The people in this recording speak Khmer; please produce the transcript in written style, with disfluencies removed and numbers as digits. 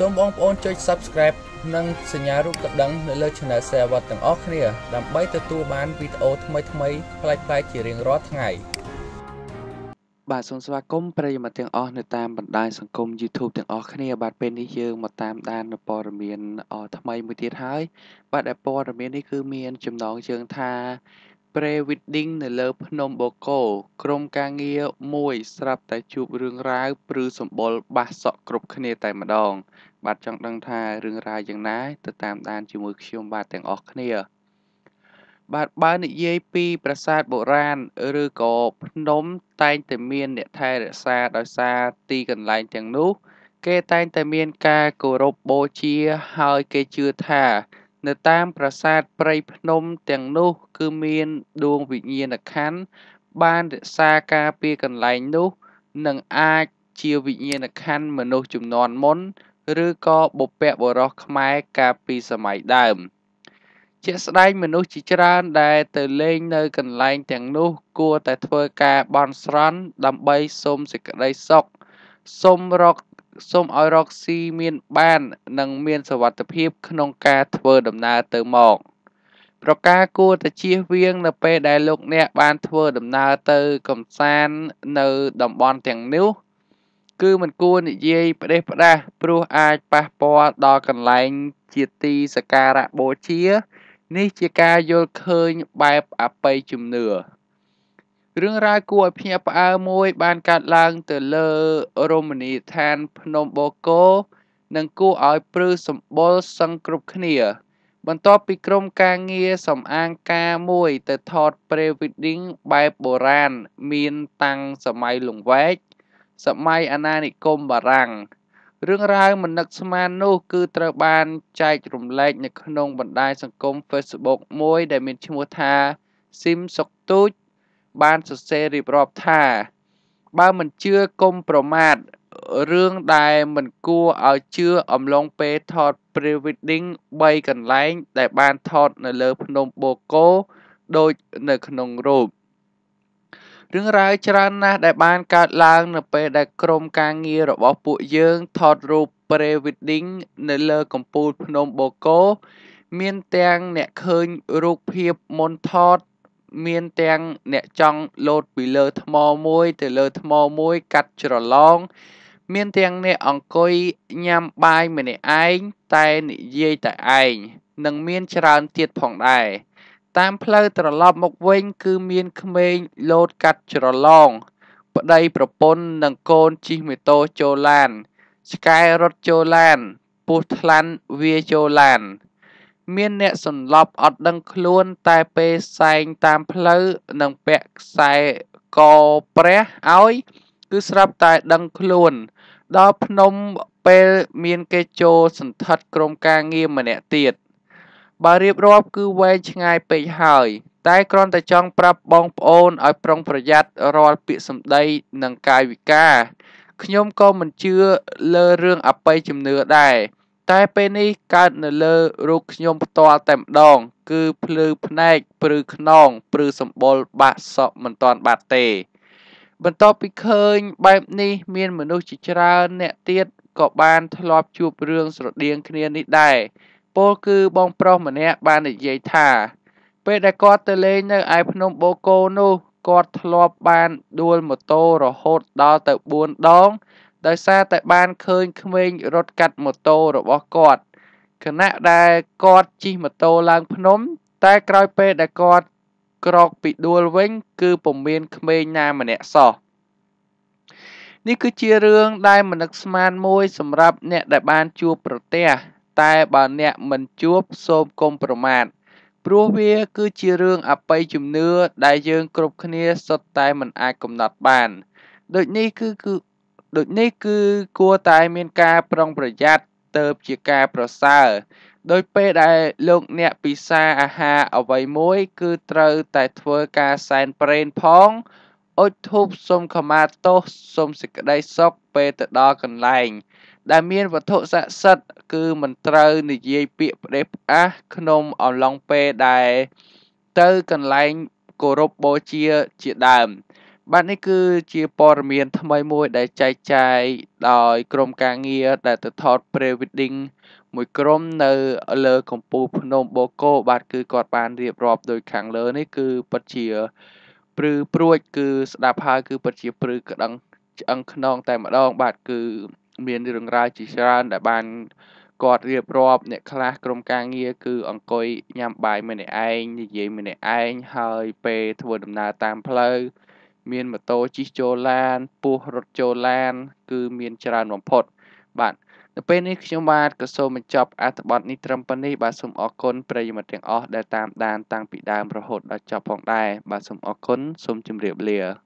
សូមបងប្អូនចុច Subscribe និងសញ្ញារូបកណ្ដឹងនៅលើ Channel សេវាវត្តទាំងអស់គ្នាដើម្បីទទួលបានវីដេអូថ្មីៗប្លែកៗជារៀងរាល់ថ្ងៃបាទសូមស្វាគមន៍ប្រិយមិត្តទាំងអស់នៅតាមបណ្ដាញសង្គម YouTube ទាំងអស់គ្នាបាទពេលនេះយើងមកតាមដានព័ត៌មានថ្មីមួយទៀតហើយបាទដែលព័ត៌មាននេះគឺមានចំណងជើងថា Pre-wedding នៅលើភ្នំបូកគោក្រុមការងារមួយស្រាប់តែជួបរឿងរ៉ាវព្រឺសម្បល់បាសសក់គ្រប់គ្នាតែម្ដងបាទចង់ដឹងថារឿងរ៉ាវយ៉ាងណាទៅតាមដានជាមួយខ្ញុំបាទទាំងអស់គ្នាបាទបើនិយាយពីប្រាសាទបុរាណឬក៏ភ្នំតែងតែមានអ្នកថែរក្សាដោយសារទីកន្លែងទាំងនោះគេតែងតែមានការគោរពបូជាហើយគេជឿថា នៅតាមប្រាសាទព្រៃភ្នំទាំងនោះគឺមានដួងវិញ្ញាណក្ខន្ធបានរក្សាការពារកន្លែងនោះនិងអាចជាវិញ្ញាណក្ខន្ធមនុស្សចំនួនមុនឬក៏បុព្វបុរសខ្មែរកាលពីសម័យដើមជាក់ស្ដែងមនុស្សជាច្រើនដែលទៅលេងនៅកន្លែងទាំងនោះគួរតែធ្វើការបន់ស្រន់ដើម្បីសុំសេចក្ដីសុខ សូមឲ្យរកស៊ីមានបាននិងមានសុវត្ថិភាពក្នុងការធ្វើដំណើរទៅមកប្រការគួរតែជៀសវាងនៅពេលដែលលោកអ្នកបានធ្វើដំណើរទៅកំសាន្តនៅតំបន់ទាំងនោះគឺមិនគួរនិយាយផ្ដេសផ្ដាសព្រោះអាចប៉ះពាល់ដល់កន្លែងជាទីសក្ការៈបូជានេះជាការយល់ឃើញបែបអបិយជំនឿ រឿងរ៉ាវគួរឲ្យភ្ញាក់ផ្អើលមួយបានកើតឡើងទៅលើរមណីយដ្ឋានភ្នំបូកគោនិងគួរឲ្យព្រឺសម្បុរសឹងគ្រប់គ្នាបន្ទាប់ពីក្រុមការងារសម្អាងការមួយទៅថត Facebook មួយដែលមានឈ្មោះថាស៊ីមសុកទូច បានសរសេររៀបរាប់ថាបើមិនជឿកុំប្រមាទរឿងដែលមិនគួរឲ្យជឿអំឡុងពេលថត Pre-wedding 3កន្លែងដែលបានថតនៅលើភ្នំបូកគោដូចនៅក្នុងរូបរឿងរ៉ាវច្រើនណាស់ដែលបានកើតឡើងនៅពេលដែលក្រុមការងាររបស់ពួកយើងថតរូប Pre-wedding នៅលើកំពូលភ្នំបូកគោមានទាំងអ្នកឃើញរូបភាពមុនថត មានទាំងអ្នកចង់លោតពីលើថ្មមួយទៅលើថ្មមួយកាត់ច្រឡងមានទាំងអ្នកអង្គុយញ៉ាំបាយម្នាក់ឯងតែនិយាយតែឯងនិងមានច្រើនទៀតផងដែរតាមផ្លូវត្រឡប់មកវិញគឺមានក្មេងលោតកាត់ច្រឡងប្តីប្រពន្ធនិងកូនជិះម៉ូតូចូលឡានឆ្កែរត់ចូលឡានពស់ថ្លាន់វាចូលឡាន មានអ្នកសន្លប់អត់ដឹងខ្លួនតែពេលសែងតាមផ្លូវនិងពាក់ខ្សែកប្រះឲ្យគឺស្រាប់តែដឹងខ្លួនដល់ភ្នំពេលមានគេចូលសន្ធិក្រុមការងារម្នាក់ទៀតបើរៀបរាប់គឺវែងឆ្ងាយពេកហើយតែគ្រាន់តែចង់ប្រាប់បងប្អូនឲ្យប្រុងប្រយ័ត្នរាល់ពាក្យសម្ដីនិងកាយវិការខ្ញុំក៏មិនជឿលើរឿងអបិយជំនឿដែរ តែពេលនេះកើតនៅលើរូបខ្ញុំផ្ទាល់តែម្ដងគឺភ្លឺភ្នែកព្រឺខ្នងព្រឺសម្បុរបាក់សក់មិនតាន់បាត់ទេបន្ទាប់ពីឃើញបែបនេះមានមនុស្សជាច្រើនអ្នកទៀតក៏បានធ្លាប់ជួបរឿងស្រដៀងគ្នានេះដែរពលគឺបងប្រុសម្នាក់បាននិយាយថាពេលដែលគាត់ទៅលេងនៅឯភ្នំបូកគោនោះគាត់ធ្លាប់បានដួលម៉ូតូរហូតដល់ទៅ ដោយសារតែបានឃើញក្មេងរត់កាត់ម៉ូតូរបស់គាត់ ខណៈដែលគាត់ជិះម៉ូតូឡើងភ្នំតែក្រោយពេលដែលគាត់ក្រោកពីដួលវិញគឺពុំមានក្មេងណាម្នាក់សោះនេះគឺជារឿងដែលមិនស្មានមួយសម្រាប់អ្នកដែលបានជួបប្រទះតែបើអ្នកមិនជួបសូមកុំប្រមាទព្រោះវាគឺជារឿងអបិយជំនឿដែលយើងគ្រប់គ្នាសុទ្ធតែមិនអាចកំណត់បានដូចនេះគឺ ដោយនេះគឺគួរតែមានការប្រុងប្រយ័ត្នទៅជាការប្រសើរដោយពេលដែលលោកអ្នកពិសាអាហារអ្វីមួយគឺត្រូវតែធ្វើការសែនព្រេនផងអុជធូបសុំខមាទោសសុំសេចក្ដីសុខពេលទៅដល់កន្លែងដែលមានវត្ថុស័ក្តិសិទ្ធិគឺមិនត្រូវនិយាយពាក្យផ្ដេសផ្ដាសក្នុងអំឡុងពេលដែលទៅកន្លែងគោរពបូជាជាដើម Bạn ấy cứ chia bò miền thăm mấy môi để chạy chạy đòi crom ca nghĩa để tự thọt pre-wedding mùi crom nơi ở lơ công bố nông bố cô bạn cứ gọt bàn riêng rộp đôi kháng lớn ấy cứ bật chìa prư pruếch cứ đạp hai cứ bật chìa prư cất ấn nông tại mặt đông bạn cứ miền rừng ra chỉ ra để bàn gọt riêng rộp nẹ khá crom ca nghĩa cứ ấn coi nhằm bài mình này anh như vậy mình này anh hơi bê thua đầm nà tam plơ miền mà tôi chỉ cho lan, pu rốt cho lan, cứ miền tràn vòng phật. Bạn, nếu bên này khi chúng ta có số mình chọc, át bọn ní trầm bần ní, bà xung ổ khôn, bây giờ mà tiếng ổ, để tạm đàn, tăng bị đàm, rồi hột đã chọc vòng đài, bà xung ổ khôn, xung chìm rượu lìa.